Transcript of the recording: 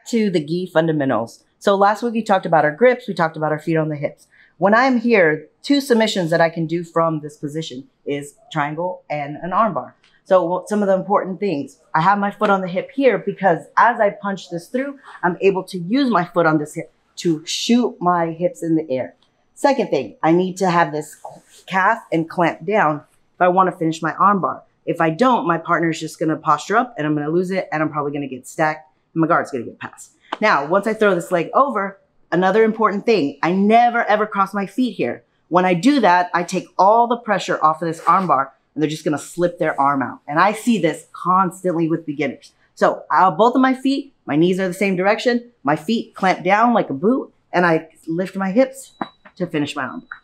back to the Gi fundamentals. So last week we talked about our grips, we talked about our feet on the hips. When I'm here, two submissions that I can do from this position is triangle and an armbar. So some of the important things, I have my foot on the hip here because as I punch this through, I'm able to use my foot on this hip to shoot my hips in the air. Second thing, I need to have this calf and clamp down if I want to finish my armbar. If I don't, my partner's just going to posture up and I'm going to lose it and I'm probably going to get stacked and my guard's going to get passed. Now, once I throw this leg over, another important thing, I never ever cross my feet here. When I do that, I take all the pressure off of this armbar. And they're just going to slip their arm out. And I see this constantly with beginners. So I'll both of my feet, my knees are the same direction. My feet clamp down like a boot and I lift my hips to finish my armbar.